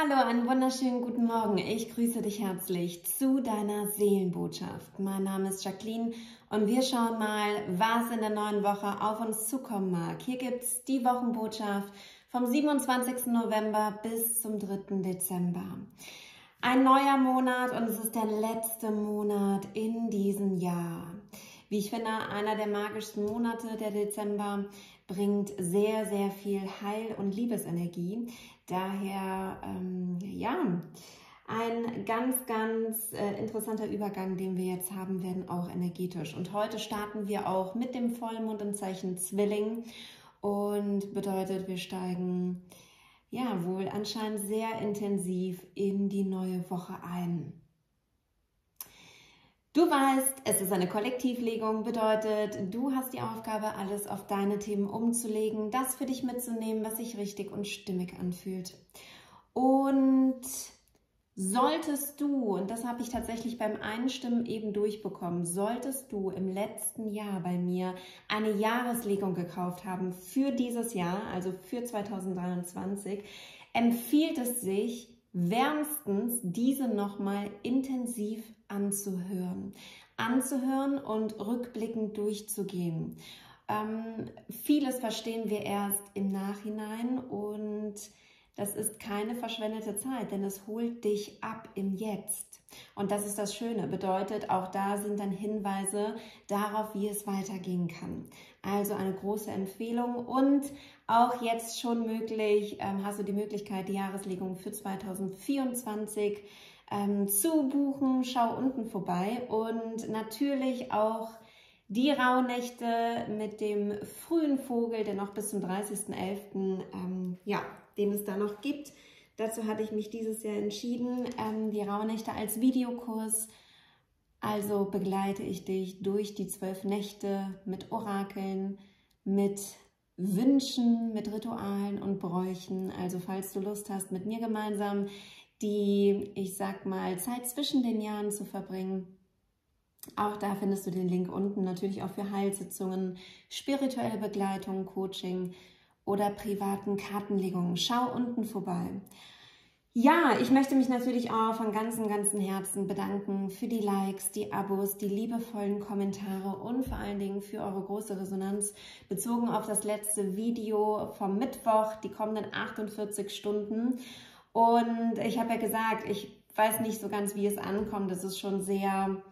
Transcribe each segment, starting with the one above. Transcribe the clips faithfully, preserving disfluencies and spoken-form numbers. Hallo, einen wunderschönen guten Morgen. Ich grüße dich herzlich zu deiner Seelenbotschaft. Mein Name ist Jacqueline und wir schauen mal, was in der neuen Woche auf uns zukommen mag. Hier gibt es die Wochenbotschaft vom siebenundzwanzigsten November bis zum dritten Dezember. Ein neuer Monat und es ist der letzte Monat in diesem Jahr. Wie ich finde, einer der magischsten Monate, der Dezember, bringt sehr, sehr viel Heil- und Liebesenergie. Daher, ähm, ja, ein ganz, ganz äh, interessanter Übergang, den wir jetzt haben werden, auch energetisch. Und heute starten wir auch mit dem Vollmond im Zeichen Zwilling und bedeutet, wir steigen, ja, wohl anscheinend sehr intensiv in die neue Woche ein. Du weißt, es ist eine Kollektivlegung, bedeutet, du hast die Aufgabe, alles auf deine Themen umzulegen, das für dich mitzunehmen, was sich richtig und stimmig anfühlt. Und solltest du, und das habe ich tatsächlich beim Einstimmen eben durchbekommen, solltest du im letzten Jahr bei mir eine Jahreslegung gekauft haben für dieses Jahr, also für zweitausenddreiundzwanzig, empfiehlt es sich, wärmstens diese nochmal intensiv anzuhören. Anzuhören und rückblickend durchzugehen. Ähm, vieles verstehen wir erst im Nachhinein und das ist keine verschwendete Zeit, denn es holt dich ab im Jetzt. Und das ist das Schöne, bedeutet, auch da sind dann Hinweise darauf, wie es weitergehen kann. Also eine große Empfehlung und auch jetzt schon möglich, ähm, hast du die Möglichkeit, die Jahreslegung für zweitausendvierundzwanzig ähm, zu buchen. Schau unten vorbei und natürlich auch die Rauhnächte mit dem frühen Vogel, der noch bis zum dreißigsten elften Ähm, ja, den es da noch gibt. Dazu hatte ich mich dieses Jahr entschieden, ähm, die Rauhnächte als Videokurs. Also begleite ich dich durch die zwölf Nächte mit Orakeln, mit Wünschen, mit Ritualen und Bräuchen. Also falls du Lust hast, mit mir gemeinsam die, ich sag mal, Zeit zwischen den Jahren zu verbringen. Auch da findest du den Link unten, natürlich auch für Heilsitzungen, spirituelle Begleitung, Coaching oder privaten Kartenlegungen. Schau unten vorbei. Ja, ich möchte mich natürlich auch von ganzem, ganzem Herzen bedanken für die Likes, die Abos, die liebevollen Kommentare und vor allen Dingen für eure große Resonanz bezogen auf das letzte Video vom Mittwoch, die kommenden achtundvierzig Stunden. Und ich habe ja gesagt, ich weiß nicht so ganz, wie es ankommt. Das ist schon sehr...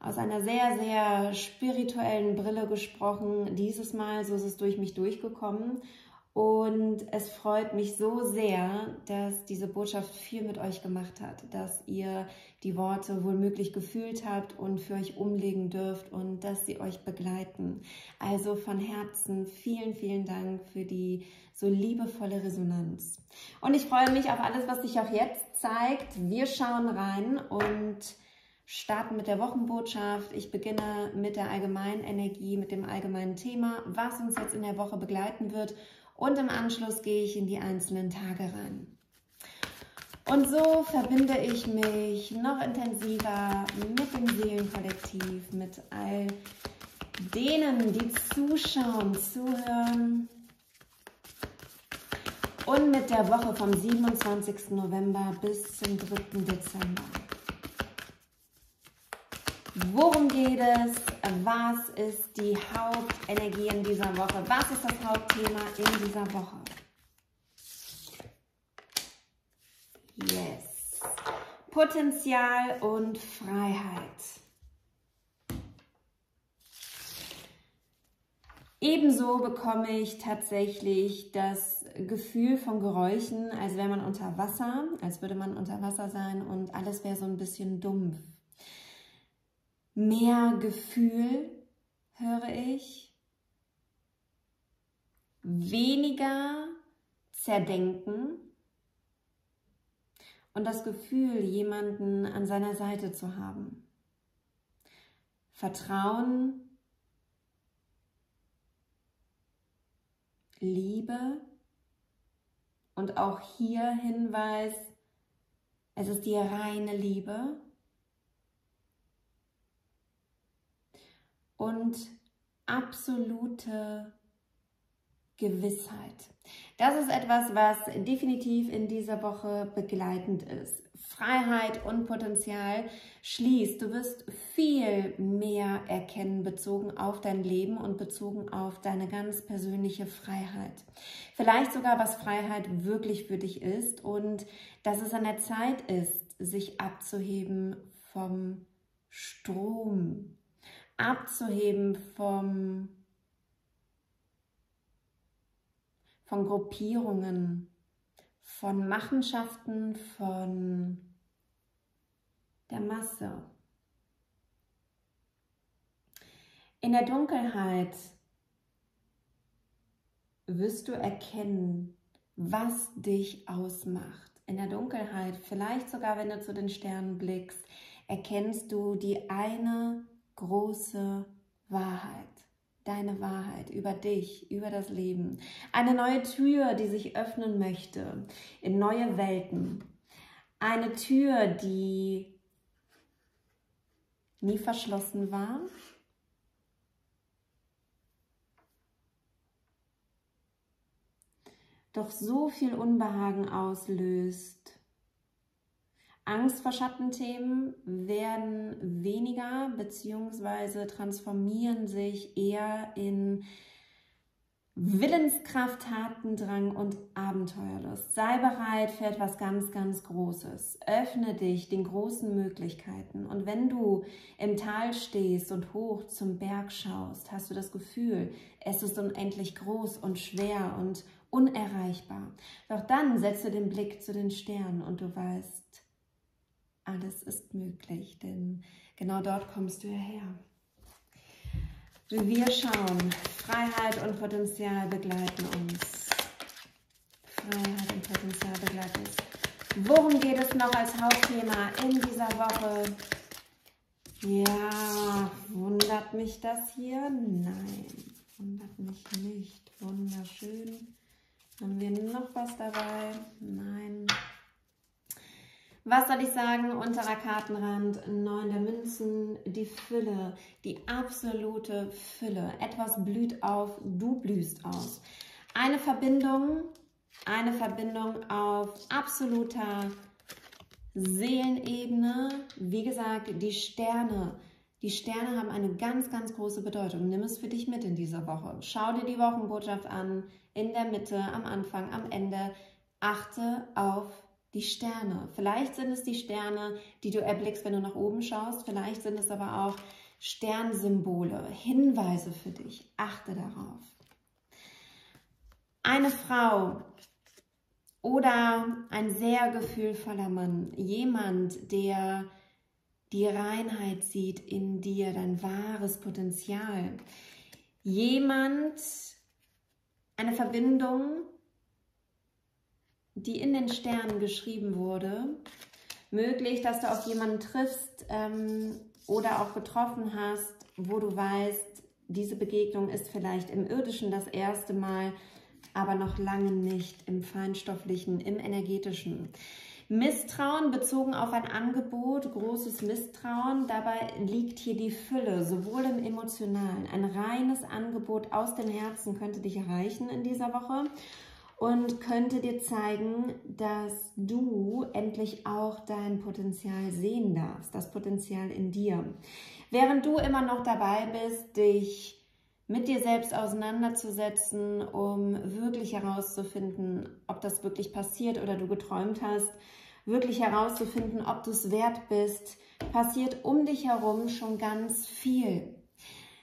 aus einer sehr, sehr spirituellen Brille gesprochen. Dieses Mal, so ist es durch mich durchgekommen. Und es freut mich so sehr, dass diese Botschaft viel mit euch gemacht hat, dass ihr die Worte wohlmöglich gefühlt habt und für euch umlegen dürft und dass sie euch begleiten. Also von Herzen vielen, vielen Dank für die so liebevolle Resonanz. Und ich freue mich auf alles, was sich auch jetzt zeigt. Wir schauen rein und starten mit der Wochenbotschaft. Ich beginne mit der allgemeinen Energie, mit dem allgemeinen Thema, was uns jetzt in der Woche begleiten wird. Und im Anschluss gehe ich in die einzelnen Tage rein. Und so verbinde ich mich noch intensiver mit dem Seelenkollektiv, mit all denen, die zuschauen, zuhören. Und mit der Woche vom siebenundzwanzigsten November bis zum dritten Dezember. Worum geht es? Was ist die Hauptenergie in dieser Woche? Was ist das Hauptthema in dieser Woche? Yes. Potenzial und Freiheit. Ebenso bekomme ich tatsächlich das Gefühl von Geräuschen, als wäre man unter Wasser, als würde man unter Wasser sein und alles wäre so ein bisschen dumpf. Mehr Gefühl höre ich, weniger Zerdenken und das Gefühl, jemanden an seiner Seite zu haben. Vertrauen, Liebe und auch hier Hinweis, es ist die reine Liebe. Und absolute Gewissheit. Das ist etwas, was definitiv in dieser Woche begleitend ist. Freiheit und Potenzial schließt. Du wirst viel mehr erkennen, bezogen auf dein Leben und bezogen auf deine ganz persönliche Freiheit. Vielleicht sogar, was Freiheit wirklich für dich ist und dass es an der Zeit ist, sich abzuheben vom Strom, abzuheben vom, von Gruppierungen, von Machenschaften, von der Masse. In der Dunkelheit wirst du erkennen, was dich ausmacht. In der Dunkelheit, vielleicht sogar, wenn du zu den Sternen blickst, erkennst du die eine große Wahrheit. Deine Wahrheit über dich, über das Leben. Eine neue Tür, die sich öffnen möchte in neue Welten. Eine Tür, die nie verschlossen war. Doch so viel Unbehagen auslöst. Angst vor Schattenthemen werden weniger bzw. transformieren sich eher in Willenskraft, Tatendrang und Abenteuerlust. Sei bereit für etwas ganz, ganz Großes. Öffne dich den großen Möglichkeiten. Und wenn du im Tal stehst und hoch zum Berg schaust, hast du das Gefühl, es ist unendlich groß und schwer und unerreichbar. Doch dann setzt du den Blick zu den Sternen und du weißt, alles ist möglich, denn genau dort kommst du ja her. Wir schauen, Freiheit und Potenzial begleiten uns. Freiheit und Potenzial begleiten uns. Worum geht es noch als Hauptthema in dieser Woche? Ja, wundert mich das hier? Nein, wundert mich nicht. Wunderschön. Haben wir noch was dabei? Nein. Was soll ich sagen? Unterer Kartenrand, Neun der Münzen, die Fülle, die absolute Fülle. Etwas blüht auf, du blühst aus. Eine Verbindung, eine Verbindung auf absoluter Seelenebene. Wie gesagt, die Sterne. Die Sterne haben eine ganz, ganz große Bedeutung. Nimm es für dich mit in dieser Woche. Schau dir die Wochenbotschaft an, in der Mitte, am Anfang, am Ende. Achte auf die Sterne. Die Sterne. Vielleicht sind es die Sterne, die du erblickst, wenn du nach oben schaust. Vielleicht sind es aber auch Sternsymbole, Hinweise für dich. Achte darauf. Eine Frau oder ein sehr gefühlvoller Mann. Jemand, der die Reinheit sieht in dir, dein wahres Potenzial. Jemand, eine Verbindung, die in den Sternen geschrieben wurde. Möglich, dass du auf jemanden triffst ähm, oder auch getroffen hast, wo du weißt, diese Begegnung ist vielleicht im Irdischen das erste Mal, aber noch lange nicht im Feinstofflichen, im Energetischen. Misstrauen bezogen auf ein Angebot, großes Misstrauen, dabei liegt hier die Fülle, sowohl im Emotionalen. Ein reines Angebot aus dem Herzen könnte dich erreichen in dieser Woche. Und könnte dir zeigen, dass du endlich auch dein Potenzial sehen darfst, das Potenzial in dir. Während du immer noch dabei bist, dich mit dir selbst auseinanderzusetzen, um wirklich herauszufinden, ob das wirklich passiert oder du geträumt hast, wirklich herauszufinden, ob du es wert bist, passiert um dich herum schon ganz viel.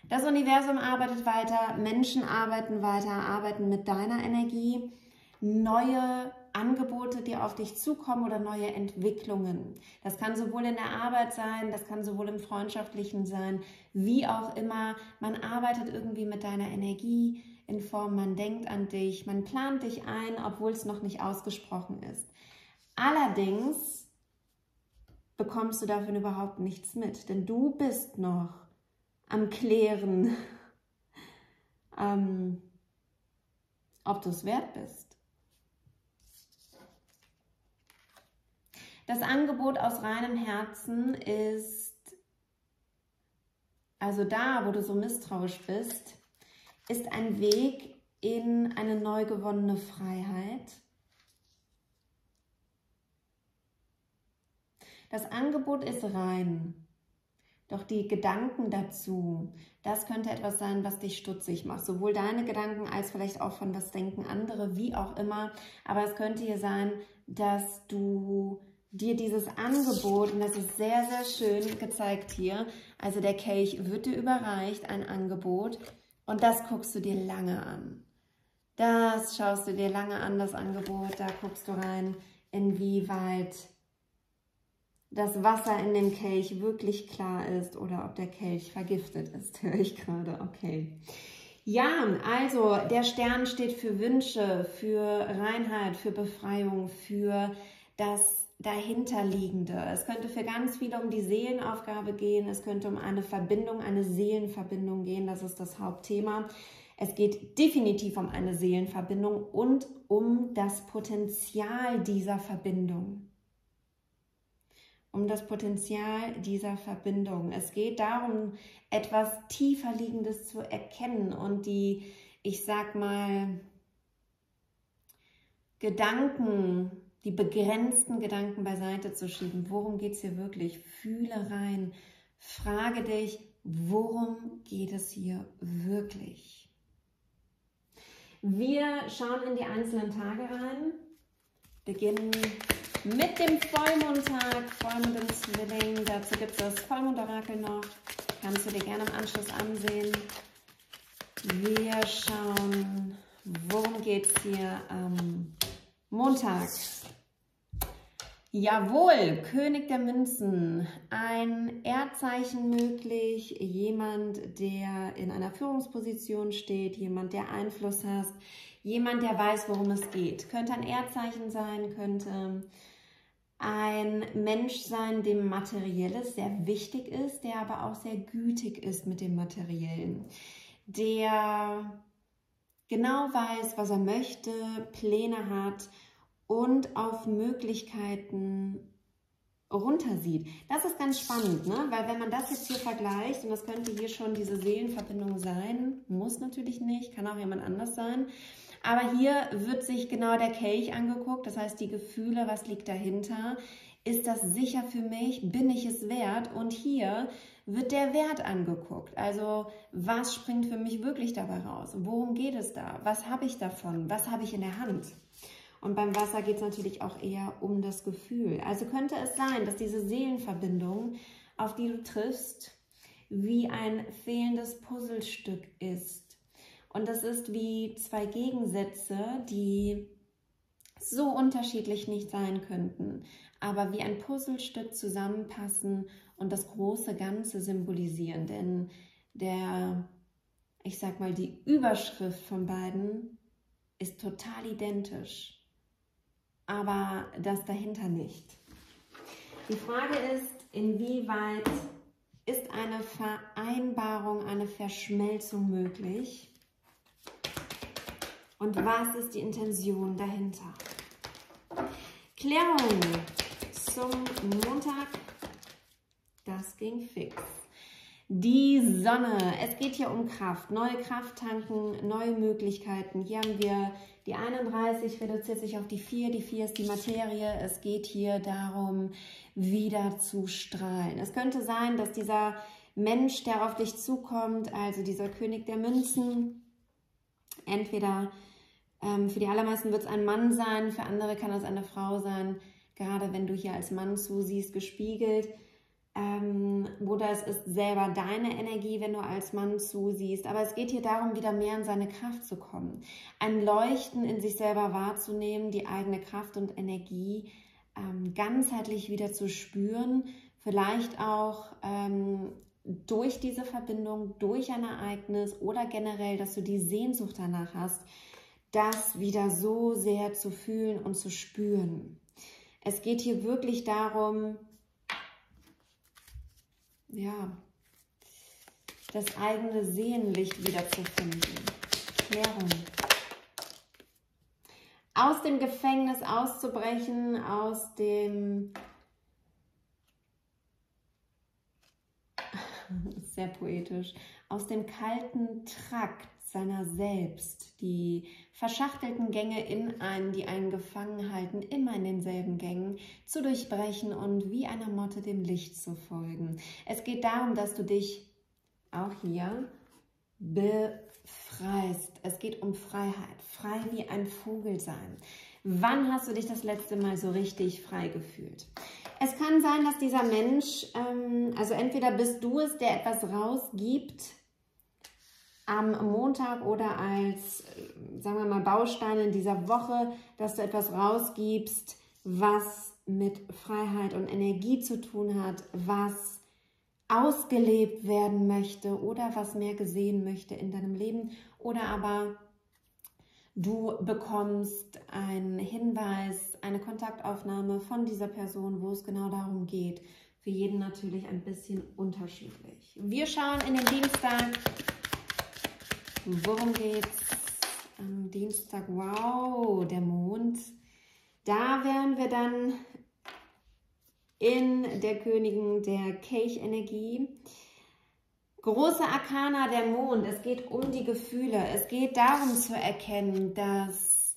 Das Universum arbeitet weiter, Menschen arbeiten weiter, arbeiten mit deiner Energie. Neue Angebote, die auf dich zukommen oder neue Entwicklungen. Das kann sowohl in der Arbeit sein, das kann sowohl im Freundschaftlichen sein, wie auch immer. Man arbeitet irgendwie mit deiner Energie in Form, man denkt an dich, man plant dich ein, obwohl es noch nicht ausgesprochen ist. Allerdings bekommst du davon überhaupt nichts mit, denn du bist noch am Klären, ähm, ob du es wert bist. Das Angebot aus reinem Herzen ist, also da, wo du so misstrauisch bist, ist ein Weg in eine neu gewonnene Freiheit. Das Angebot ist rein, doch die Gedanken dazu, das könnte etwas sein, was dich stutzig macht. Sowohl deine Gedanken als vielleicht auch von was denken andere, wie auch immer. Aber es könnte hier sein, dass du dir dieses Angebot, und das ist sehr, sehr schön gezeigt hier, also der Kelch wird dir überreicht, ein Angebot, und das guckst du dir lange an. Das schaust du dir lange an, das Angebot, da guckst du rein, inwieweit das Wasser in dem Kelch wirklich klar ist oder ob der Kelch vergiftet ist, höre ich gerade, okay. Ja, also der Stern steht für Wünsche, für Reinheit, für Befreiung, für das Dahinterliegende. Es könnte für ganz viele um die Seelenaufgabe gehen, es könnte um eine Verbindung, eine Seelenverbindung gehen, das ist das Hauptthema. Es geht definitiv um eine Seelenverbindung und um das Potenzial dieser Verbindung. um das Potenzial dieser Verbindung. Es geht darum, etwas tiefer Liegendes zu erkennen und die, ich sag mal, Gedanken, die begrenzten Gedanken beiseite zu schieben. Worum geht es hier wirklich? Fühle rein, frage dich, worum geht es hier wirklich? Wir schauen in die einzelnen Tage rein, beginnen mit dem Vollmondtag, Vollmond im Zwilling. Dazu gibt es das Vollmond-Orakel noch. Kannst du dir gerne im Anschluss ansehen. Wir schauen, worum geht es hier am Montag. Jawohl, König der Münzen. Ein Erdzeichen möglich. Jemand, der in einer Führungsposition steht. Jemand, der Einfluss hat. Jemand, der weiß, worum es geht. Könnte ein Erdzeichen sein, könnte ein Mensch sein, dem Materielles sehr wichtig ist, der aber auch sehr gütig ist mit dem Materiellen, der genau weiß, was er möchte, Pläne hat und auf Möglichkeiten runtersieht. Das ist ganz spannend, ne? Weil wenn man das jetzt hier vergleicht, und das könnte hier schon diese Seelenverbindung sein, muss natürlich nicht, kann auch jemand anders sein, aber hier wird sich genau der Kelch angeguckt, das heißt die Gefühle, was liegt dahinter, ist das sicher für mich, bin ich es wert, und hier wird der Wert angeguckt, also was springt für mich wirklich dabei raus, worum geht es da, was habe ich davon, was habe ich in der Hand? Und beim Wasser geht es natürlich auch eher um das Gefühl. Also könnte es sein, dass diese Seelenverbindung, auf die du triffst, wie ein fehlendes Puzzlestück ist. Und das ist wie zwei Gegensätze, die so unterschiedlich nicht sein könnten, aber wie ein Puzzlestück zusammenpassen und das große Ganze symbolisieren. Denn der, ich sag mal, die Überschrift von beiden ist total identisch. Aber das dahinter nicht. Die Frage ist, inwieweit ist eine Vereinbarung, eine Verschmelzung möglich? Und was ist die Intention dahinter? Klärung zum Montag. Das ging fix. Die Sonne. Es geht hier um Kraft. Neue Kraft tanken, neue Möglichkeiten. Hier haben wir die einunddreißig, reduziert sich auf die vier. Die vier ist die Materie. Es geht hier darum, wieder zu strahlen. Es könnte sein, dass dieser Mensch, der auf dich zukommt, also dieser König der Münzen, entweder ähm, für die allermeisten wird es ein Mann sein, für andere kann es eine Frau sein, gerade wenn du hier als Mann zusiehst, gespiegelt. Ähm, oder es ist selber deine Energie, wenn du als Mann zusiehst. Aber es geht hier darum, wieder mehr in seine Kraft zu kommen. Ein Leuchten in sich selber wahrzunehmen, die eigene Kraft und Energie ähm, ganzheitlich wieder zu spüren. Vielleicht auch ähm, durch diese Verbindung, durch ein Ereignis oder generell, dass du die Sehnsucht danach hast, das wieder so sehr zu fühlen und zu spüren. Es geht hier wirklich darum, ja, das eigene Seelenlicht wiederzufinden. Klärung. Aus dem Gefängnis auszubrechen, aus dem, sehr poetisch, aus dem kalten Trakt, seiner selbst. Die verschachtelten Gänge in einen, die einen gefangen halten, immer in denselben Gängen, zu durchbrechen und wie einer Motte dem Licht zu folgen. Es geht darum, dass du dich auch hier befreist. Es geht um Freiheit. Frei wie ein Vogel sein. Wann hast du dich das letzte Mal so richtig frei gefühlt? Es kann sein, dass dieser Mensch, ähm, also entweder bist du es, der etwas rausgibt am Montag oder als, sagen wir mal, Baustein in dieser Woche, dass du etwas rausgibst, was mit Freiheit und Energie zu tun hat, was ausgelebt werden möchte oder was mehr gesehen möchte in deinem Leben. Oder aber du bekommst einen Hinweis, eine Kontaktaufnahme von dieser Person, wo es genau darum geht. Für jeden natürlich ein bisschen unterschiedlich. Wir schauen in den Dienstag. Worum geht's am Dienstag? Wow, der Mond. Da wären wir dann in der Königin der Kelchenergie. Große Arcana, der Mond. Es geht um die Gefühle. Es geht darum zu erkennen, dass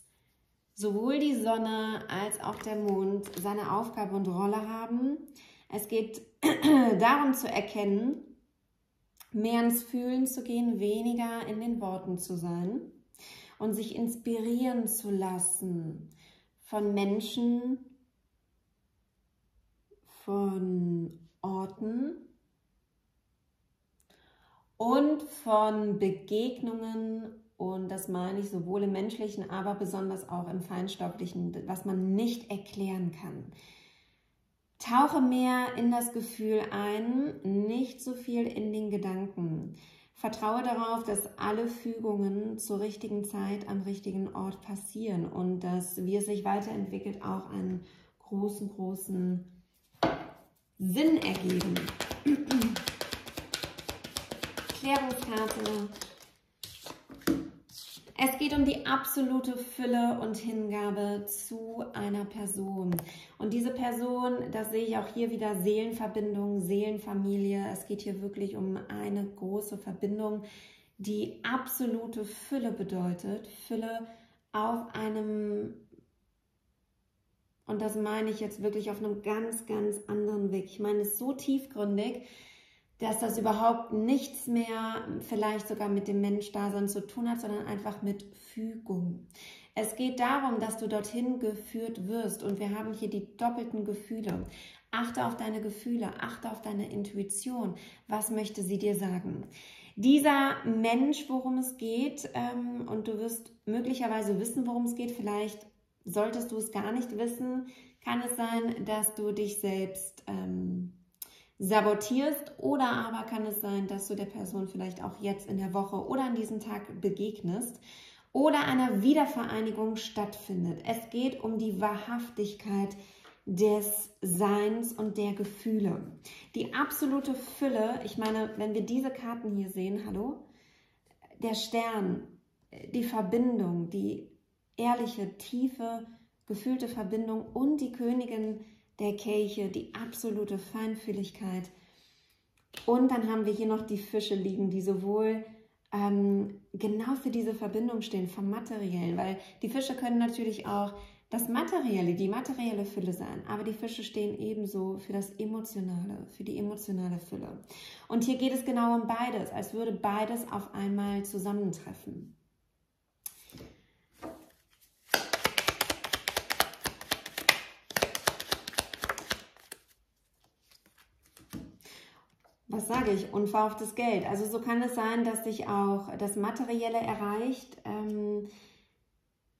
sowohl die Sonne als auch der Mond seine Aufgabe und Rolle haben. Es geht darum zu erkennen, mehr ins Fühlen zu gehen, weniger in den Worten zu sein und sich inspirieren zu lassen von Menschen, von Orten und von Begegnungen, und das meine ich sowohl im menschlichen, aber besonders auch im feinstofflichen, was man nicht erklären kann. Tauche mehr in das Gefühl ein, nicht so viel in den Gedanken. Vertraue darauf, dass alle Fügungen zur richtigen Zeit am richtigen Ort passieren und dass, wie es sich weiterentwickelt, auch einen großen, großen Sinn ergeben. Klärungskarte. Es geht um die absolute Fülle und Hingabe zu einer Person. Und diese Person, das sehe ich auch hier wieder, Seelenverbindung, Seelenfamilie. Es geht hier wirklich um eine große Verbindung, die absolute Fülle bedeutet. Fülle auf einem, und das meine ich jetzt wirklich, auf einem ganz, ganz anderen Weg. Ich meine es so tiefgründig, dass das überhaupt nichts mehr vielleicht sogar mit dem Menschdasein zu tun hat, sondern einfach mit Fügung. Es geht darum, dass du dorthin geführt wirst, und wir haben hier die doppelten Gefühle. Achte auf deine Gefühle, achte auf deine Intuition. Was möchte sie dir sagen? Dieser Mensch, worum es geht, ähm, und du wirst möglicherweise wissen, worum es geht, vielleicht solltest du es gar nicht wissen, kann es sein, dass du dich selbst ähm, sabotierst, oder aber kann es sein, dass du der Person vielleicht auch jetzt in der Woche oder an diesem Tag begegnest oder einer Wiedervereinigung stattfindet. Es geht um die Wahrhaftigkeit des Seins und der Gefühle. Die absolute Fülle, ich meine, wenn wir diese Karten hier sehen, hallo, der Stern, die Verbindung, die ehrliche, tiefe, gefühlte Verbindung und die Königin der Kelche, die absolute Feinfühligkeit. Und dann haben wir hier noch die Fische liegen, die sowohl ähm, genau für diese Verbindung stehen, vom Materiellen, weil die Fische können natürlich auch das Materielle, die materielle Fülle sein, aber die Fische stehen ebenso für das Emotionale, für die emotionale Fülle. Und hier geht es genau um beides, als würde beides auf einmal zusammentreffen. Was sage ich? Unverhofftes Geld. Also so kann es sein, dass dich auch das Materielle erreicht, ähm,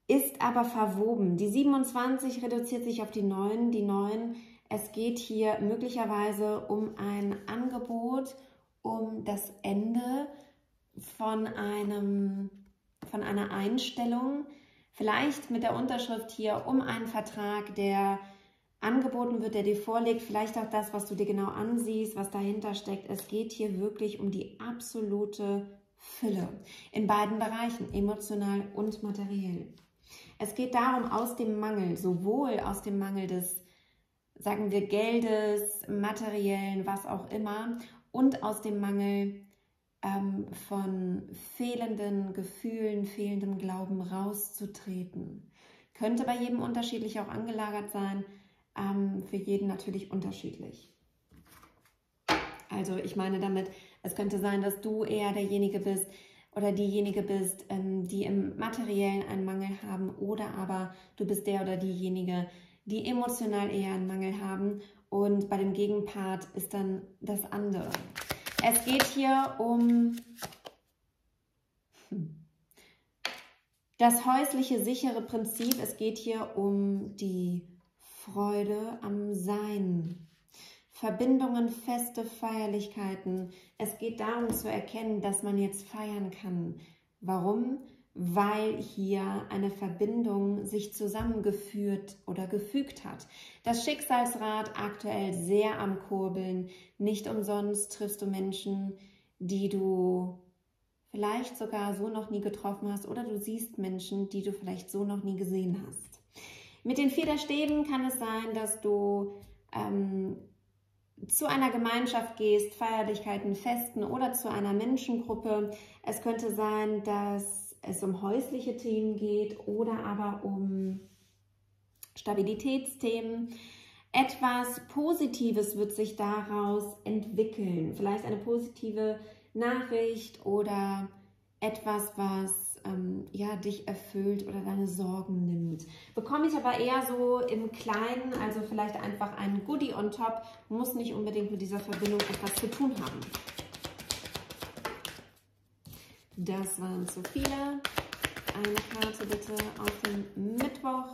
ist aber verwoben. Die siebenundzwanzig reduziert sich auf die neun. Die neun, es geht hier möglicherweise um ein Angebot, um das Ende von, einem, von einer Einstellung. Vielleicht mit der Unterschrift hier um einen Vertrag, der angeboten wird, der dir vorliegt, vielleicht auch das, was du dir genau ansiehst, was dahinter steckt. Es geht hier wirklich um die absolute Fülle in beiden Bereichen, emotional und materiell. Es geht darum, aus dem Mangel, sowohl aus dem Mangel des, sagen wir, Geldes, materiellen, was auch immer, und aus dem Mangel ähm, von fehlenden Gefühlen, fehlendem Glauben rauszutreten. Könnte bei jedem unterschiedlich auch angelagert sein, ähm, für jeden natürlich unterschiedlich. Also ich meine damit, es könnte sein, dass du eher derjenige bist oder diejenige bist, ähm, die im Materiellen einen Mangel haben, oder aber du bist der oder diejenige, die emotional eher einen Mangel haben, und bei dem Gegenpart ist dann das andere. Es geht hier um das häusliche, sichere Prinzip. Es geht hier um die Freude am Sein. Verbindungen, Feste, Feierlichkeiten. Es geht darum zu erkennen, dass man jetzt feiern kann. Warum? Weil hier eine Verbindung sich zusammengeführt oder gefügt hat. Das Schicksalsrad aktuell sehr am Kurbeln. Nicht umsonst triffst du Menschen, die du vielleicht sogar so noch nie getroffen hast, oder du siehst Menschen, die du vielleicht so noch nie gesehen hast. Mit den vier der Stäben kann es sein, dass du ähm, zu einer Gemeinschaft gehst, Feierlichkeiten, Festen oder zu einer Menschengruppe. Es könnte sein, dass es um häusliche Themen geht oder aber um Stabilitätsthemen. Etwas Positives wird sich daraus entwickeln. Vielleicht eine positive Nachricht oder etwas, was ähm, ja, dich erfüllt oder deine Sorgen nimmt. Bekomme ich aber eher so im Kleinen, also vielleicht einfach ein Goodie on top, muss nicht unbedingt mit dieser Verbindung etwas zu tun haben. Das waren zu viele. Eine Karte bitte auf den Mittwoch.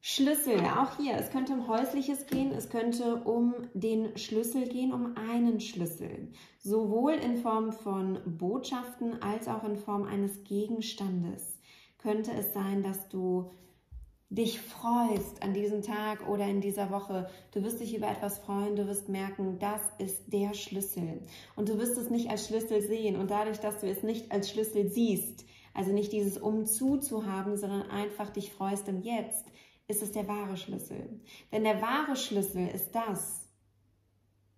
Schlüssel, auch hier, es könnte um Häusliches gehen, es könnte um den Schlüssel gehen, um einen Schlüssel. Sowohl in Form von Botschaften als auch in Form eines Gegenstandes könnte es sein, dass du dich freust an diesem Tag oder in dieser Woche. Du wirst dich über etwas freuen, du wirst merken, das ist der Schlüssel. Und du wirst es nicht als Schlüssel sehen. Und dadurch, dass du es nicht als Schlüssel siehst, also nicht dieses um zu zu haben, sondern einfach dich freust im Jetzt, ist es der wahre Schlüssel. Denn der wahre Schlüssel ist das,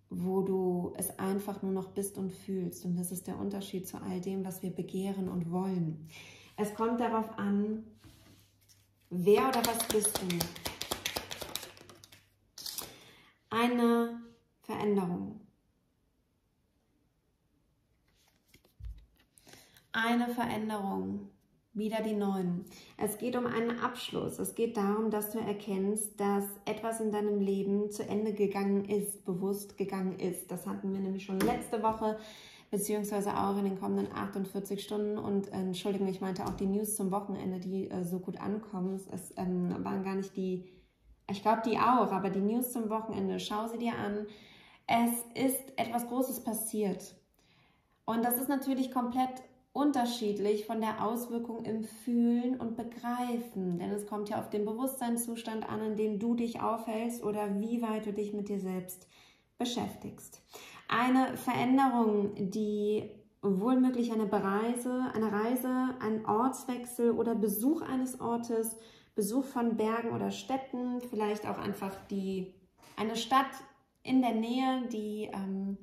wo du es einfach nur noch bist und fühlst. Und das ist der Unterschied zu all dem, was wir begehren und wollen. Es kommt darauf an, wer oder was bist du? Eine Veränderung. Eine Veränderung. Wieder die Neun. Es geht um einen Abschluss. Es geht darum, dass du erkennst, dass etwas in deinem Leben zu Ende gegangen ist, bewusst gegangen ist. Das hatten wir nämlich schon letzte Woche, beziehungsweise auch in den kommenden achtundvierzig Stunden. Und äh, Entschuldigung, ich meinte auch die News zum Wochenende, die äh, so gut ankommen. Es ähm, waren gar nicht die, ich glaube die auch, aber die News zum Wochenende, schau sie dir an. Es ist etwas Großes passiert. Und das ist natürlich komplett unterschiedlich von der Auswirkung im Fühlen und Begreifen. Denn es kommt ja auf den Bewusstseinszustand an, in dem du dich aufhältst oder wie weit du dich mit dir selbst beschäftigst. Eine Veränderung, die wohl möglich eine Reise, eine Reise, ein Ortswechsel oder Besuch eines Ortes, Besuch von Bergen oder Städten, vielleicht auch einfach die, eine Stadt in der Nähe, die ähm,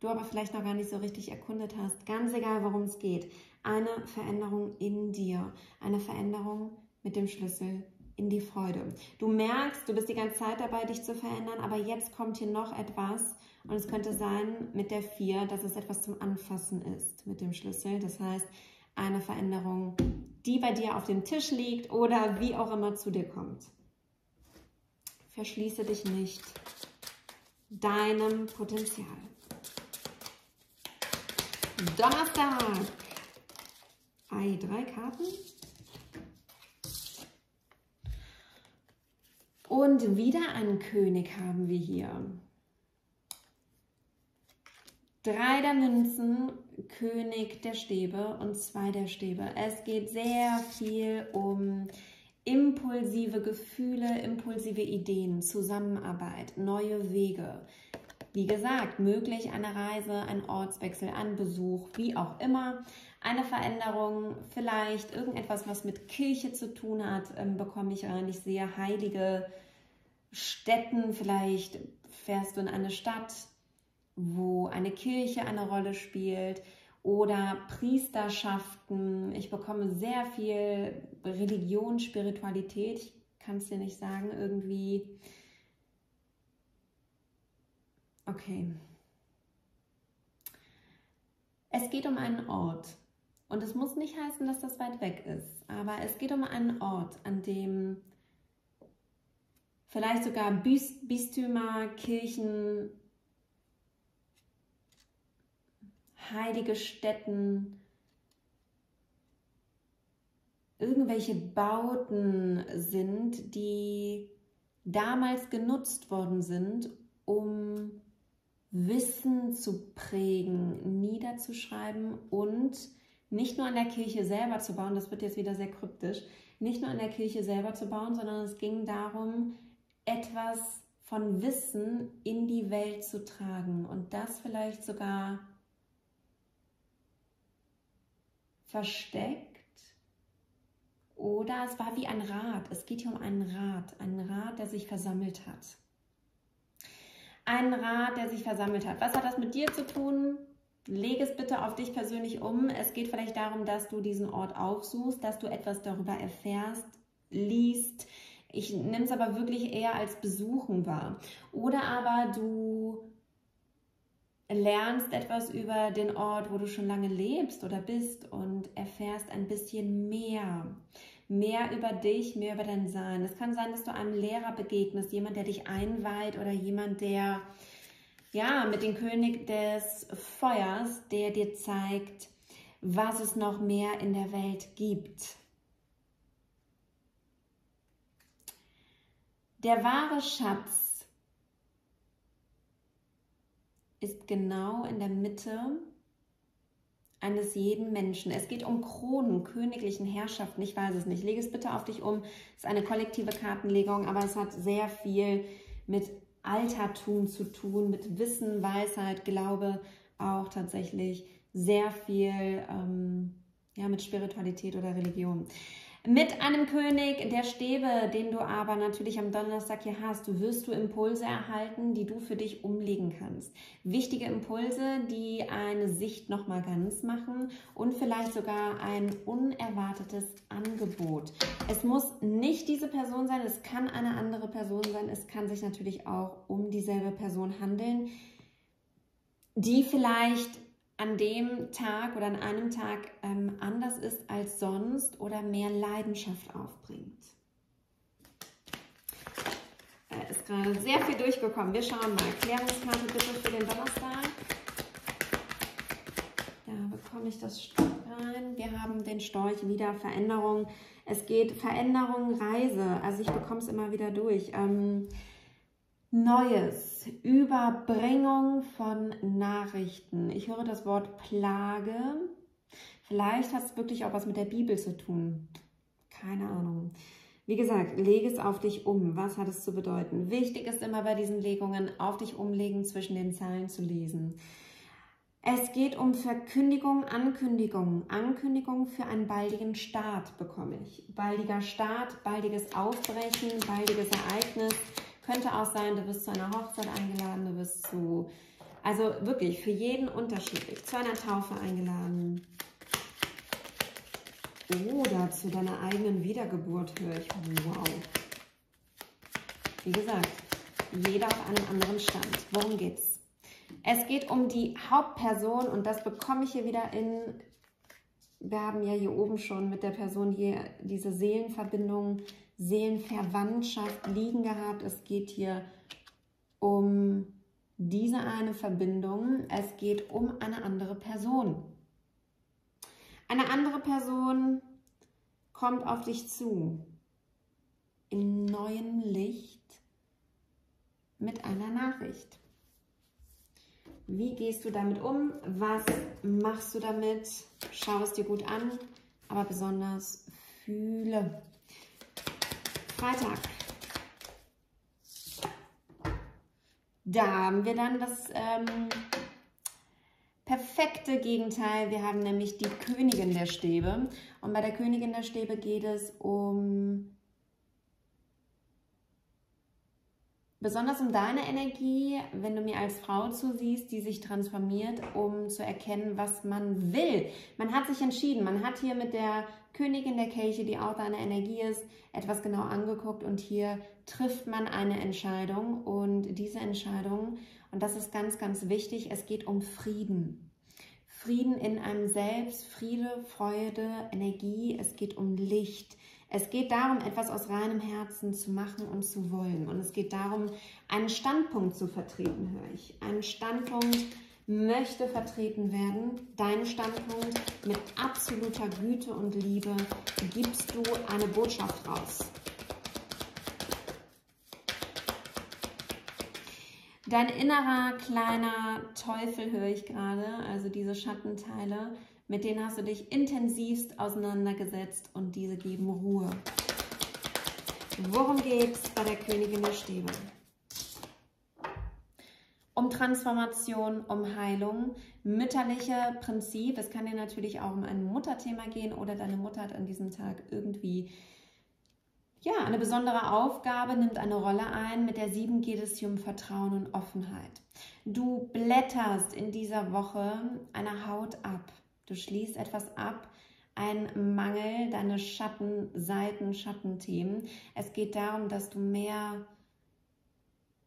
du aber vielleicht noch gar nicht so richtig erkundet hast. Ganz egal, worum es geht. Eine Veränderung in dir, eine Veränderung mit dem Schlüssel in die Freude. Du merkst, du bist die ganze Zeit dabei, dich zu verändern, aber jetzt kommt hier noch etwas. Und es könnte sein mit der vier, dass es etwas zum Anfassen ist mit dem Schlüssel. Das heißt, eine Veränderung, die bei dir auf dem Tisch liegt oder wie auch immer zu dir kommt. Verschließe dich nicht deinem Potenzial. Donnerstag. Ei, drei Karten. Und wieder einen König haben wir hier. Drei der Münzen, König der Stäbe und Zwei der Stäbe. Es geht sehr viel um impulsive Gefühle, impulsive Ideen, Zusammenarbeit, neue Wege. Wie gesagt, möglich eine Reise, ein Ortswechsel, ein Besuch, wie auch immer. Eine Veränderung, vielleicht irgendetwas, was mit Kirche zu tun hat, bekomme ich rein. Ich sehe heilige Stätten, vielleicht fährst du in eine Stadt, wo eine Kirche eine Rolle spielt oder Priesterschaften. Ich bekomme sehr viel Religion, Spiritualität. Ich kann es dir nicht sagen, irgendwie. Okay. Es geht um einen Ort. Und es muss nicht heißen, dass das weit weg ist. Aber es geht um einen Ort, an dem vielleicht sogar Bistümer, Kirchen, heilige Stätten, irgendwelche Bauten sind, die damals genutzt worden sind, um Wissen zu prägen, niederzuschreiben und nicht nur an der Kirche selber zu bauen, das wird jetzt wieder sehr kryptisch, nicht nur an der Kirche selber zu bauen, sondern es ging darum, etwas von Wissen in die Welt zu tragen und das vielleicht sogar versteckt oder es war wie ein Rat. Es geht hier um einen Rat, einen Rat, der sich versammelt hat. Einen Rat, der sich versammelt hat. Was hat das mit dir zu tun? Lege es bitte auf dich persönlich um. Es geht vielleicht darum, dass du diesen Ort aufsuchst, dass du etwas darüber erfährst, liest. Ich nehme es aber wirklich eher als Besuchen wahr. Oder aber du lernst etwas über den Ort, wo du schon lange lebst oder bist und erfährst ein bisschen mehr. Mehr über dich, mehr über dein Sein. Es kann sein, dass du einem Lehrer begegnest, jemand, der dich einweiht oder jemand, der ja mit dem König des Feuers, der dir zeigt, was es noch mehr in der Welt gibt. Der wahre Schatz ist genau in der Mitte eines jeden Menschen. Es geht um Kronen, königlichen Herrschaften, ich weiß es nicht. Lege es bitte auf dich um. Es ist eine kollektive Kartenlegung, aber es hat sehr viel mit Altertum zu tun, mit Wissen, Weisheit, Glaube, auch tatsächlich sehr viel ähm, ja, mit Spiritualität oder Religion. Mit einem König der Stäbe, den du aber natürlich am Donnerstag hier hast, du wirst du Impulse erhalten, die du für dich umlegen kannst. Wichtige Impulse, die eine Sicht nochmal ganz machen und vielleicht sogar ein unerwartetes Angebot. Es muss nicht diese Person sein, es kann eine andere Person sein, es kann sich natürlich auch um dieselbe Person handeln, die vielleicht an dem Tag oder an einem Tag ähm, anders ist als sonst oder mehr Leidenschaft aufbringt. Da ist gerade sehr viel durchgekommen. Wir schauen mal. Klärungskarte bitte für den Donnerstag. Da bekomme ich das Stück rein. Wir haben den Storch wieder, Veränderung. Es geht Veränderung, Reise. Also ich bekomme es immer wieder durch. Ähm, Neues, Überbringung von Nachrichten. Ich höre das Wort Plage. Vielleicht hat es wirklich auch was mit der Bibel zu tun. Keine Ahnung. Wie gesagt, lege es auf dich um. Was hat es zu bedeuten? Wichtig ist immer bei diesen Legungen, auf dich umlegen, zwischen den Zeilen zu lesen. Es geht um Verkündigung, Ankündigung. Ankündigung für einen baldigen Start bekomme ich. Baldiger Start, baldiges Aufbrechen, baldiges Ereignis. Könnte auch sein, du bist zu einer Hochzeit eingeladen, du bist zu, also wirklich für jeden unterschiedlich, zu einer Taufe eingeladen oder zu deiner eigenen Wiedergeburt, höre ich, wow. Wie gesagt, jeder auf einem anderen Stand. Worum geht's? Es geht um die Hauptperson und das bekomme ich hier wieder in, wir haben ja hier oben schon mit der Person hier diese Seelenverbindung, Seelenverwandtschaft liegen gehabt. Es geht hier um diese eine Verbindung. Es geht um eine andere Person. Eine andere Person kommt auf dich zu in neuem Licht mit einer Nachricht. Wie gehst du damit um? Was machst du damit? Schau es dir gut an, aber besonders fühle. Freitag. Da haben wir dann das ähm, perfekte Gegenteil. Wir haben nämlich die Königin der Stäbe. Und bei der Königin der Stäbe geht es um Besonders um deine Energie, wenn du mir als Frau zusiehst, die sich transformiert, um zu erkennen, was man will. Man hat sich entschieden, man hat hier mit der Königin der Kelche, die auch deine Energie ist, etwas genau angeguckt und hier trifft man eine Entscheidung und diese Entscheidung, und das ist ganz, ganz wichtig, es geht um Frieden. Frieden in einem selbst, Friede, Freude, Energie, es geht um Licht. Es geht darum, etwas aus reinem Herzen zu machen und zu wollen. Und es geht darum, einen Standpunkt zu vertreten, höre ich. Ein Standpunkt möchte vertreten werden. Dein Standpunkt mit absoluter Güte und Liebe gibst du eine Botschaft raus. Dein innerer kleiner Teufel, höre ich gerade, also diese Schattenteile, mit denen hast du dich intensivst auseinandergesetzt und diese geben Ruhe. Worum geht es bei der Königin der Stäbe? Um Transformation, um Heilung, mütterliche Prinzip. Es kann dir natürlich auch um ein Mutterthema gehen oder deine Mutter hat an diesem Tag irgendwie ja, eine besondere Aufgabe, nimmt eine Rolle ein. Mit der sieben geht es hier um Vertrauen und Offenheit. Du blätterst in dieser Woche eine Haut ab. Du schließt etwas ab, ein Mangel, deine Schattenseiten, Schattenthemen. Es geht darum, dass du mehr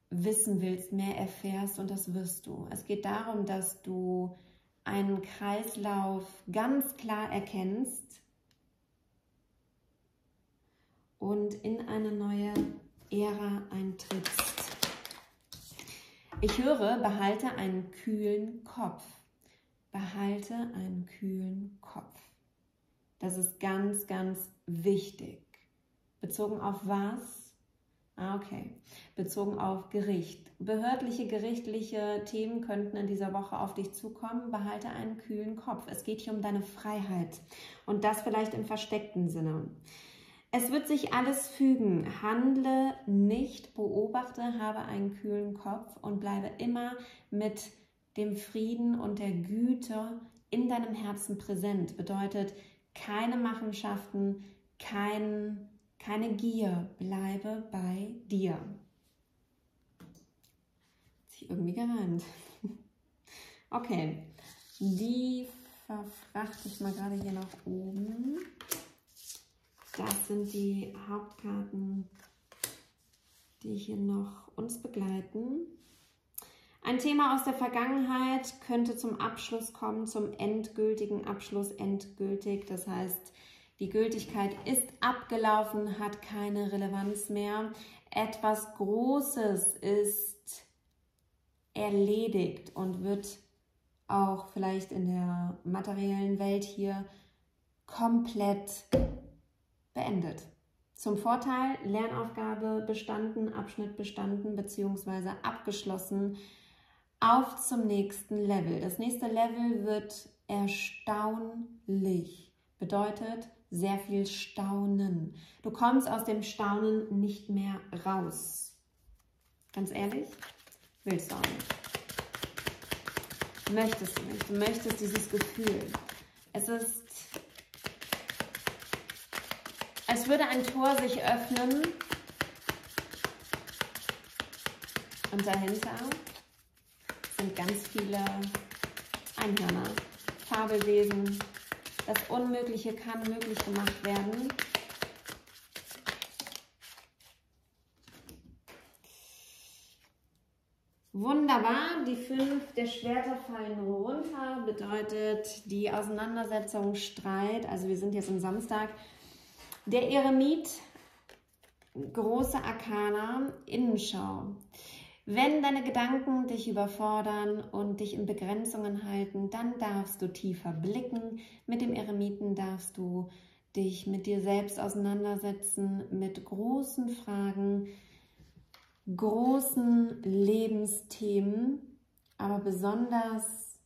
wissen willst, mehr erfährst und das wirst du. Es geht darum, dass du einen Kreislauf ganz klar erkennst und in eine neue Ära eintrittst. Ich höre, behalte einen kühlen Kopf. Behalte einen kühlen Kopf. Das ist ganz, ganz wichtig. Bezogen auf was? Ah, okay. Bezogen auf Gericht. Behördliche, gerichtliche Themen könnten in dieser Woche auf dich zukommen. Behalte einen kühlen Kopf. Es geht hier um deine Freiheit. Und das vielleicht im versteckten Sinne. Es wird sich alles fügen. Handle nicht, beobachte, habe einen kühlen Kopf und bleibe immer mit dem Frieden und der Güte in deinem Herzen präsent. Bedeutet, keine Machenschaften, kein, keine Gier. Bleibe bei dir. Hat sich irgendwie gereimt. Okay, die verfrachte ich mal gerade hier nach oben. Das sind die Hauptkarten, die hier noch uns begleiten. Ein Thema aus der Vergangenheit könnte zum Abschluss kommen, zum endgültigen Abschluss, endgültig. Das heißt, die Gültigkeit ist abgelaufen, hat keine Relevanz mehr. Etwas Großes ist erledigt und wird auch vielleicht in der materiellen Welt hier komplett beendet. Zum Vorteil, Lernaufgabe bestanden, Abschnitt bestanden bzw. abgeschlossen. Auf zum nächsten Level. Das nächste Level wird erstaunlich. Bedeutet sehr viel Staunen. Du kommst aus dem Staunen nicht mehr raus. Ganz ehrlich, willst du auch nicht. Möchtest du nicht. Du möchtest dieses Gefühl. Es ist, als würde ein Tor sich öffnen. Und dahinter sind ganz viele Einhörner, Fabelwesen. Das Unmögliche kann möglich gemacht werden. Wunderbar, die fünf der Schwerter fallen runter, bedeutet die Auseinandersetzung, Streit. Also wir sind jetzt am Samstag. Der Eremit, Große Arcana, Innenschau. Wenn deine Gedanken dich überfordern und dich in Begrenzungen halten, dann darfst du tiefer blicken. Mit dem Eremiten darfst du dich mit dir selbst auseinandersetzen, mit großen Fragen, großen Lebensthemen, aber besonders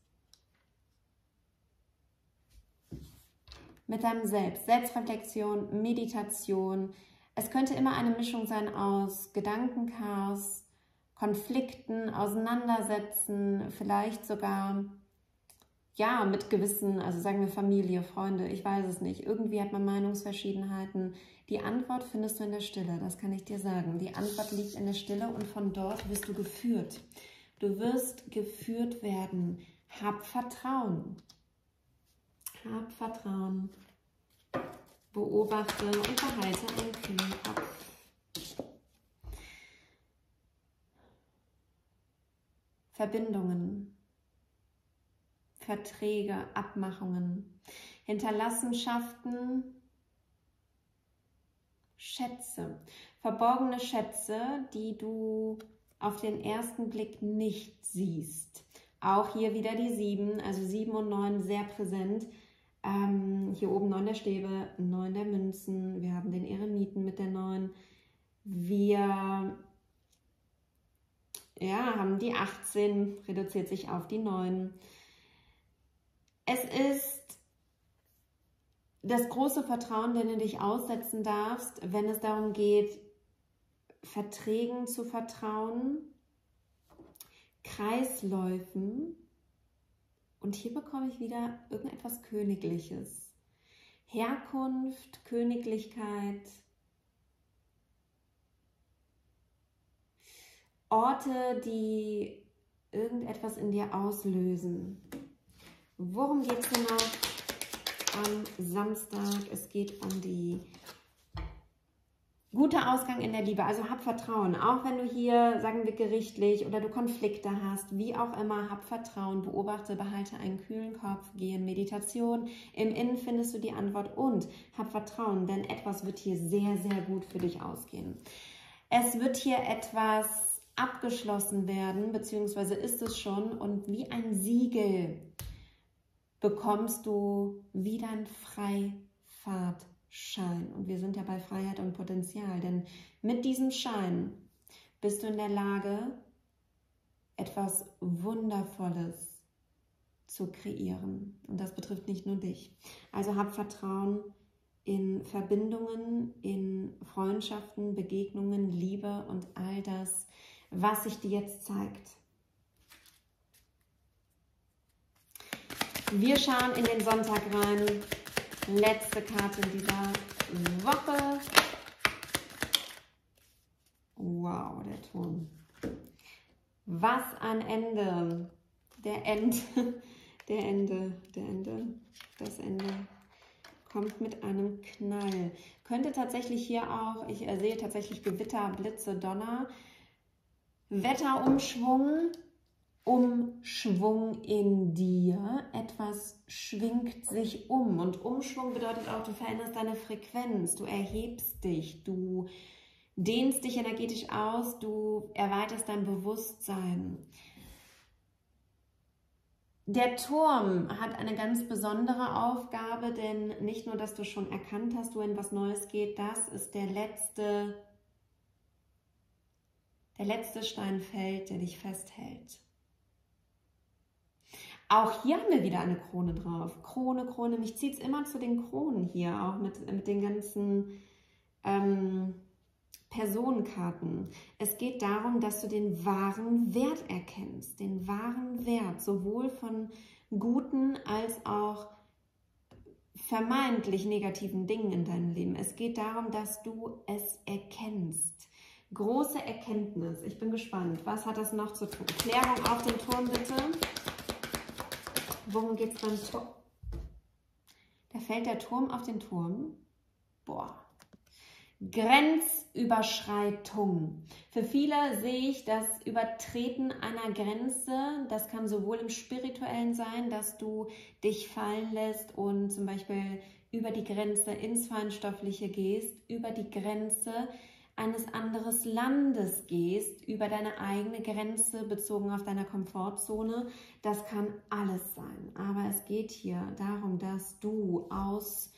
mit deinem Selbst. Selbstreflexion, Meditation. Es könnte immer eine Mischung sein aus Gedankenchaos, Konflikten, Auseinandersetzen, vielleicht sogar ja, mit gewissen, also sagen wir Familie, Freunde, ich weiß es nicht. Irgendwie hat man Meinungsverschiedenheiten. Die Antwort findest du in der Stille, das kann ich dir sagen. Die Antwort liegt in der Stille und von dort wirst du geführt. Du wirst geführt werden. Hab Vertrauen. Hab Vertrauen. Beobachte und behalte einen kühlen Kopf. Verbindungen. Verträge, Abmachungen, Hinterlassenschaften, Schätze, verborgene Schätze, die du auf den ersten Blick nicht siehst. Auch hier wieder die sieben, also sieben und neun sehr präsent. Ähm, hier oben neun der Stäbe, neun der Münzen, wir haben den Eremiten mit der neun. Wir ja, haben die achtzehn, reduziert sich auf die neun. Es ist das große Vertrauen, dem du dich aussetzen darfst, wenn es darum geht, Verträgen zu vertrauen, Kreisläufen. Und hier bekomme ich wieder irgendetwas Königliches. Herkunft, Königlichkeit, Orte, die irgendetwas in dir auslösen. Worum geht es genau am Samstag? Es geht um die gute Ausgang in der Liebe. Also hab Vertrauen, auch wenn du hier, sagen wir gerichtlich, oder du Konflikte hast, wie auch immer, hab Vertrauen, beobachte, behalte einen kühlen Kopf, gehe in Meditation. Im Innen findest du die Antwort und hab Vertrauen, denn etwas wird hier sehr, sehr gut für dich ausgehen. Es wird hier etwas abgeschlossen werden, beziehungsweise ist es schon, und wie ein Siegel bekommst du wieder einen Freifahrtschein. Und wir sind ja bei Freiheit und Potenzial, denn mit diesem Schein bist du in der Lage, etwas Wundervolles zu kreieren. Und das betrifft nicht nur dich. Also hab Vertrauen in Verbindungen, in Freundschaften, Begegnungen, Liebe und all das, was sich dir jetzt zeigt. Wir schauen in den Sonntag rein. Letzte Karte dieser Woche. Wow, der Turm. Was ein Ende. Der End, der Ende, der Ende, das Ende kommt mit einem Knall. Könnte tatsächlich hier auch, ich sehe tatsächlich Gewitter, Blitze, Donner, Wetterumschwung. Umschwung in dir, etwas schwingt sich um, und Umschwung bedeutet auch, du veränderst deine Frequenz, du erhebst dich, du dehnst dich energetisch aus, du erweiterst dein Bewusstsein. Der Turm hat eine ganz besondere Aufgabe, denn nicht nur, dass du schon erkannt hast, wohin was Neues geht, das ist der letzte, der letzte Stein fällt, der dich festhält. Auch hier haben wir wieder eine Krone drauf. Krone, Krone. Mich zieht es immer zu den Kronen hier, auch mit, mit den ganzen ähm, Personenkarten. Es geht darum, dass du den wahren Wert erkennst. Den wahren Wert, sowohl von guten als auch vermeintlich negativen Dingen in deinem Leben. Es geht darum, dass du es erkennst. Große Erkenntnis. Ich bin gespannt. Was hat das noch zu tun? Klärung auf den Turm, bitte. Worum geht es beim Turm? Da fällt der Turm auf den Turm. Boah. Grenzüberschreitung. Für viele sehe ich das Übertreten einer Grenze. Das kann sowohl im Spirituellen sein, dass du dich fallen lässt und zum Beispiel über die Grenze ins Feinstoffliche gehst, über die Grenze eines anderes Landes gehst, über deine eigene Grenze bezogen auf deiner Komfortzone. Das kann alles sein. Aber es geht hier darum, dass du aus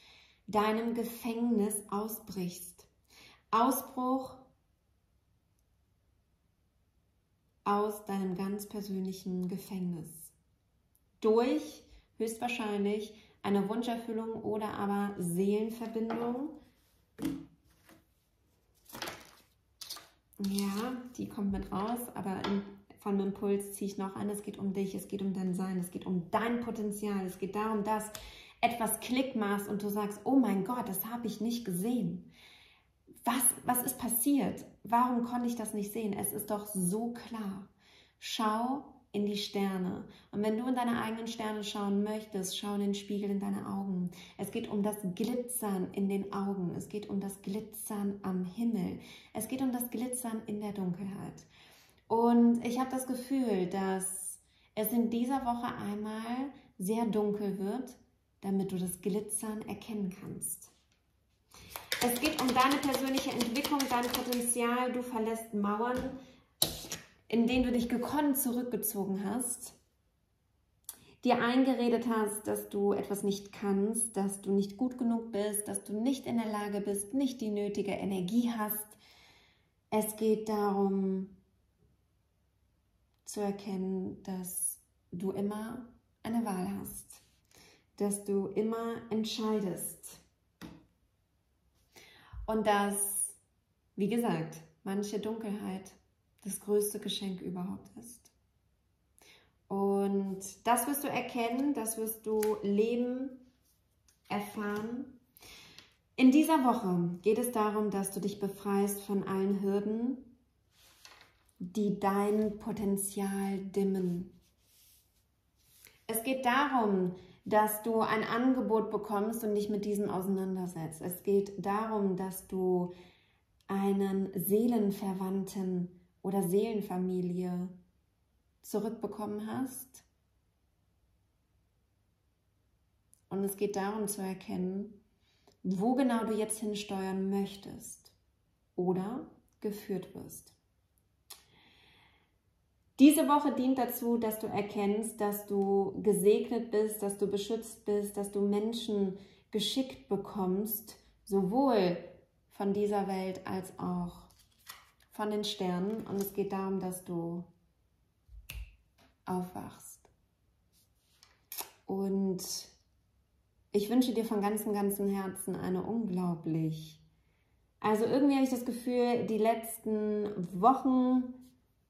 deinem Gefängnis ausbrichst. Ausbruch aus deinem ganz persönlichen Gefängnis. Durch höchstwahrscheinlich eine Wunscherfüllung oder aber Seelenverbindung. Ja, die kommt mit raus, aber in, von dem Impuls ziehe ich noch an, es geht um dich, es geht um dein Sein, es geht um dein Potenzial, es geht darum, dass etwas Klick machst und du sagst, oh mein Gott, das habe ich nicht gesehen. Was, was ist passiert? Warum konnte ich das nicht sehen? Es ist doch so klar. Schau in die Sterne. Und wenn du in deine eigenen Sterne schauen möchtest, schau in den Spiegel in deine Augen. Es geht um das Glitzern in den Augen. Es geht um das Glitzern am Himmel. Es geht um das Glitzern in der Dunkelheit. Und ich habe das Gefühl, dass es in dieser Woche einmal sehr dunkel wird, damit du das Glitzern erkennen kannst. Es geht um deine persönliche Entwicklung, dein Potenzial. Du verlässt Mauern, in denen du dich gekonnt zurückgezogen hast, dir eingeredet hast, dass du etwas nicht kannst, dass du nicht gut genug bist, dass du nicht in der Lage bist, nicht die nötige Energie hast. Es geht darum, zu erkennen, dass du immer eine Wahl hast, dass du immer entscheidest und dass, wie gesagt, manche Dunkelheit das größte Geschenk überhaupt ist. Und das wirst du erkennen, das wirst du leben, erfahren. In dieser Woche geht es darum, dass du dich befreist von allen Hürden, die dein Potenzial dimmen. Es geht darum, dass du ein Angebot bekommst und dich mit diesem auseinandersetzt. Es geht darum, dass du einen Seelenverwandten oder Seelenfamilie zurückbekommen hast. Und es geht darum zu erkennen, wo genau du jetzt hinsteuern möchtest oder geführt wirst. Diese Woche dient dazu, dass du erkennst, dass du gesegnet bist, dass du beschützt bist, dass du Menschen geschickt bekommst, sowohl von dieser Welt als auch von den Sternen. Und es geht darum, dass du aufwachst. Und ich wünsche dir von ganzem, ganzem Herzen eine unglaublich... Also irgendwie habe ich das Gefühl, die letzten Wochen...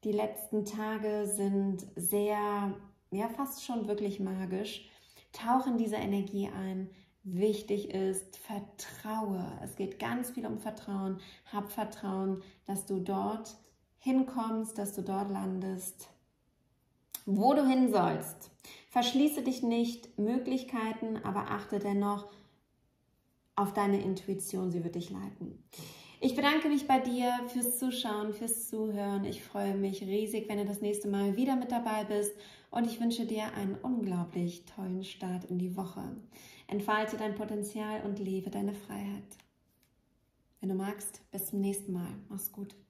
Die letzten Tage sind sehr, ja fast schon wirklich magisch. Tauch in diese Energie ein. Wichtig ist, vertraue. Es geht ganz viel um Vertrauen. Hab Vertrauen, dass du dort hinkommst, dass du dort landest, wo du hin sollst. Verschließe dich nicht Möglichkeiten, aber achte dennoch auf deine Intuition. Sie wird dich leiten. Ich bedanke mich bei dir fürs Zuschauen, fürs Zuhören. Ich freue mich riesig, wenn du das nächste Mal wieder mit dabei bist. Und ich wünsche dir einen unglaublich tollen Start in die Woche. Entfalte dein Potenzial und lebe deine Freiheit. Wenn du magst, bis zum nächsten Mal. Mach's gut.